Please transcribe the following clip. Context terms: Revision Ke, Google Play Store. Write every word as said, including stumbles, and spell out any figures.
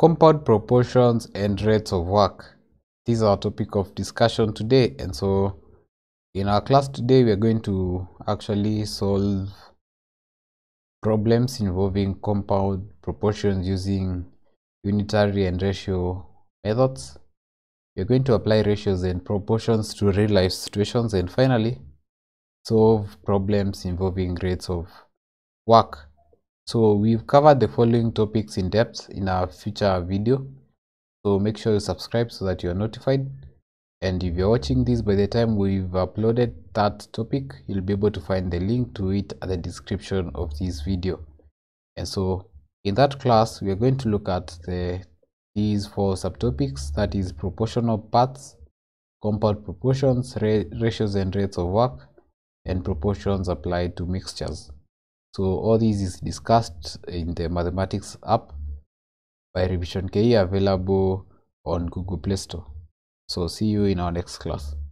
Compound proportions and rates of work. These are our topic of discussion today, and so in our class today we are going to actually solve problems involving compound proportions using unitary and ratio methods. We are going to apply ratios and proportions to real life situations, and finally solve problems involving rates of work. So we've covered the following topics in depth in our future video, so make sure you subscribe so that you are notified, and if you're watching this by the time we've uploaded that topic, you'll be able to find the link to it at the description of this video. And so in that class we are going to look at the these four subtopics, that is proportional parts, compound proportions, ra ratios and rates of work, and proportions applied to mixtures. So all this is discussed in the mathematics app by Revision Ke, available on Google Play Store. So see you in our next class.